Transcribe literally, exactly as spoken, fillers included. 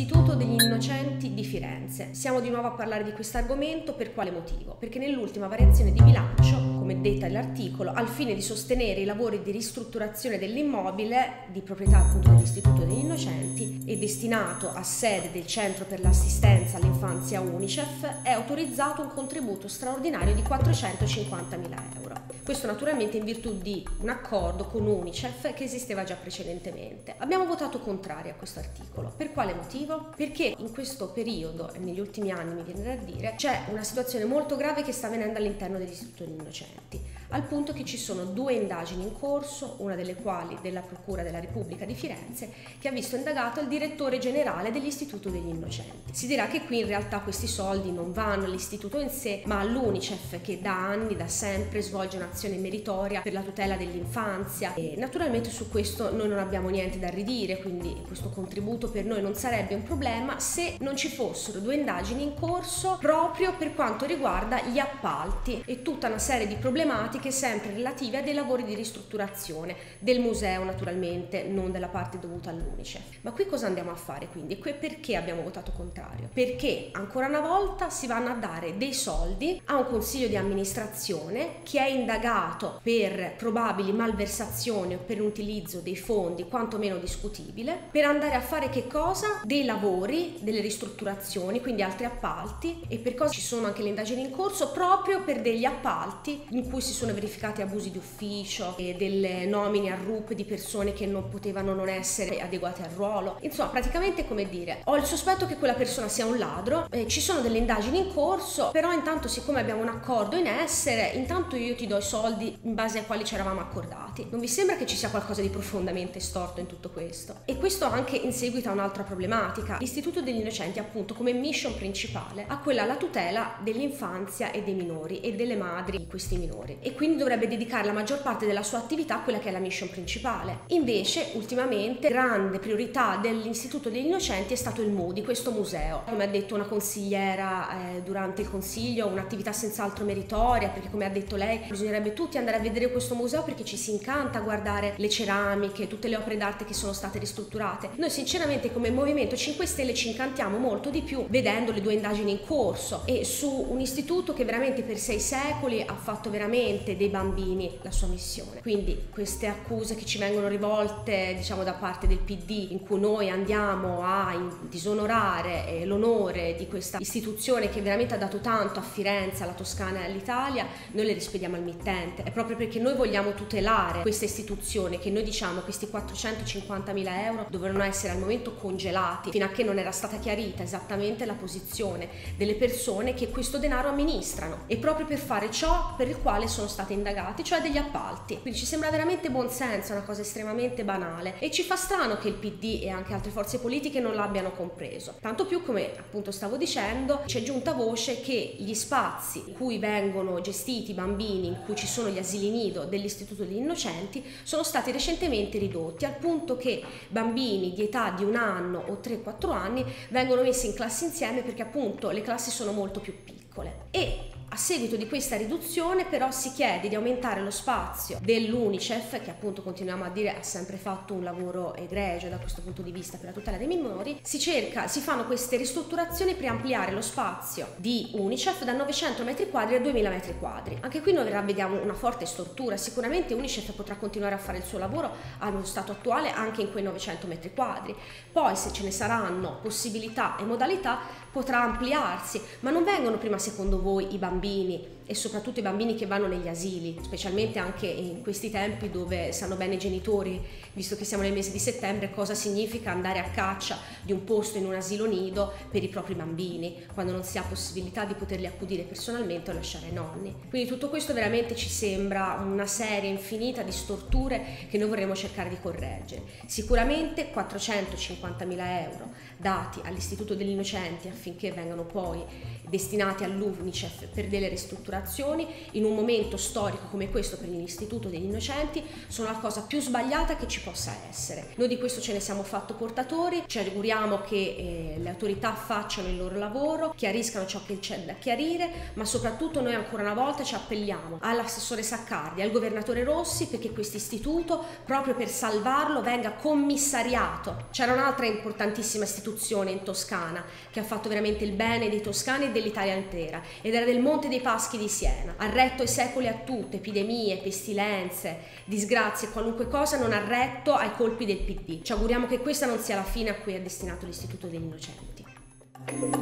Istituto degli Innocenti di Firenze. Siamo di nuovo a parlare di questo argomento, per quale motivo? Perché nell'ultima variazione di bilancio, come detta l'articolo, al fine di sostenere i lavori di ristrutturazione dell'immobile di proprietà appunto dell'Istituto degli Innocenti e destinato a sede del Centro per l'Assistenza all'Infanzia UNICEF, è autorizzato un contributo straordinario di quattrocentocinquantamila euro. Questo naturalmente in virtù di un accordo con UNICEF che esisteva già precedentemente. Abbiamo votato contrario a questo articolo. Per quale motivo? Perché in questo periodo, e negli ultimi anni mi viene da dire, c'è una situazione molto grave che sta avvenendo all'interno dell'Istituto degli Innocenti, al punto che ci sono due indagini in corso, una delle quali della Procura della Repubblica di Firenze, che ha visto indagato il direttore generale dell'Istituto degli Innocenti. Si dirà che qui in realtà questi soldi non vanno all'istituto in sé, ma all'UNICEF, che da anni, da sempre, svolge un'azione meritoria per la tutela dell'infanzia, e naturalmente su questo noi non abbiamo niente da ridire, quindi questo contributo per noi non sarebbe un problema se non ci fossero due indagini in corso proprio per quanto riguarda gli appalti e tutta una serie di problematiche sempre relative a dei lavori di ristrutturazione del museo, naturalmente non della parte dovuta all'UNICEF. Ma qui cosa andiamo a fare quindi? E perché abbiamo votato contrario? Perché ancora una volta si vanno a dare dei soldi a un consiglio di amministrazione che è indagato per probabili malversazioni o per l'utilizzo dei fondi quantomeno discutibile, per andare a fare che cosa? Dei lavori, delle ristrutturazioni, quindi altri appalti, e per cosa ci sono anche le indagini in corso proprio per degli appalti in cui si sono verificati abusi di ufficio e delle nomine a R U P di persone che non potevano non essere adeguate al ruolo. Insomma, praticamente, come dire, ho il sospetto che quella persona sia un ladro, eh, ci sono delle indagini in corso, però intanto, siccome abbiamo un accordo in essere, intanto io ti do i soldi in base ai quali ci eravamo accordati. Non vi sembra che ci sia qualcosa di profondamente storto in tutto questo? E questo anche in seguito a un'altra problematica. L'Istituto degli Innocenti, appunto, come mission principale ha quella la tutela dell'infanzia e dei minori e delle madri di questi minori, e quindi dovrebbe dedicare la maggior parte della sua attività a quella che è la mission principale. Invece ultimamente grande priorità dell'Istituto degli Innocenti è stato il MUDI, questo museo. Come ha detto una consigliera eh, durante il consiglio, un'attività senz'altro meritoria, perché come ha detto lei bisognerebbe tutti andare a vedere questo museo perché ci si incanta a guardare le ceramiche, tutte le opere d'arte che sono state ristrutturate. Noi sinceramente come Movimento cinque Stelle ci incantiamo molto di più vedendo le due indagini in corso e su un istituto che veramente per sei secoli ha fatto veramente dei bambini la sua missione. Quindi queste accuse che ci vengono rivolte, diciamo, da parte del P D, in cui noi andiamo a disonorare l'onore di questa istituzione che veramente ha dato tanto a Firenze, alla Toscana e all'Italia, noi le rispediamo al mittente. È proprio perché noi vogliamo tutelare questa istituzione che noi diciamo questi quattrocentocinquantamila euro dovevano essere al momento congelati fino a che non era stata chiarita esattamente la posizione delle persone che questo denaro amministrano, e proprio per fare ciò per il quale sono stati indagati, cioè degli appalti. Quindi ci sembra veramente buon senso, una cosa estremamente banale, e ci fa strano che il P D e anche altre forze politiche non l'abbiano compreso, tanto più, come appunto stavo dicendo, c'è giunta voce che gli spazi in cui vengono gestiti i bambini, in cui ci sono gli asili nido dell'Istituto degli Innocenti, sono stati recentemente ridotti al punto che bambini di età di un anno o tre quattro anni vengono messi in classi insieme, perché appunto le classi sono molto più piccole. E a seguito di questa riduzione però si chiede di aumentare lo spazio dell'UNICEF, che appunto continuiamo a dire ha sempre fatto un lavoro egregio da questo punto di vista per la tutela dei minori. Si cerca, si fanno queste ristrutturazioni per ampliare lo spazio di UNICEF da novecento metri quadri a duemila metri quadri. Anche qui noi vediamo una forte stortura. Sicuramente UNICEF potrà continuare a fare il suo lavoro allo stato attuale anche in quei novecento metri quadri, poi se ce ne saranno possibilità e modalità potrà ampliarsi. Ma non vengono prima, secondo voi, i bambini bambini e soprattutto i bambini che vanno negli asili, specialmente anche in questi tempi dove sanno bene i genitori, visto che siamo nel mese di settembre, cosa significa andare a caccia di un posto in un asilo nido per i propri bambini quando non si ha possibilità di poterli accudire personalmente o lasciare i nonni. Quindi tutto questo veramente ci sembra una serie infinita di storture che noi vorremmo cercare di correggere. Sicuramente quattrocentocinquantamila euro dati all'Istituto degli Innocenti affinché vengano poi destinati all'UNICEF per delle ristrutturazioni in un momento storico come questo per l'Istituto degli Innocenti sono la cosa più sbagliata che ci possa essere. Noi di questo ce ne siamo fatto portatori, ci auguriamo che eh, le autorità facciano il loro lavoro, chiariscano ciò che c'è da chiarire, ma soprattutto noi ancora una volta ci appelliamo all'assessore Saccardi, al governatore Rossi, perché questo istituto, proprio per salvarlo, venga commissariato. C'era un'altra importantissima istituzione in Toscana che ha fatto veramente il bene dei toscani e dell'Italia intera, ed era del Monte dei Paschi di Siena. Ha retto i secoli a tutto, epidemie, pestilenze, disgrazie, qualunque cosa, non ha retto ai colpi del P D. Ci auguriamo che questa non sia la fine a cui è destinato l'Istituto degli Innocenti.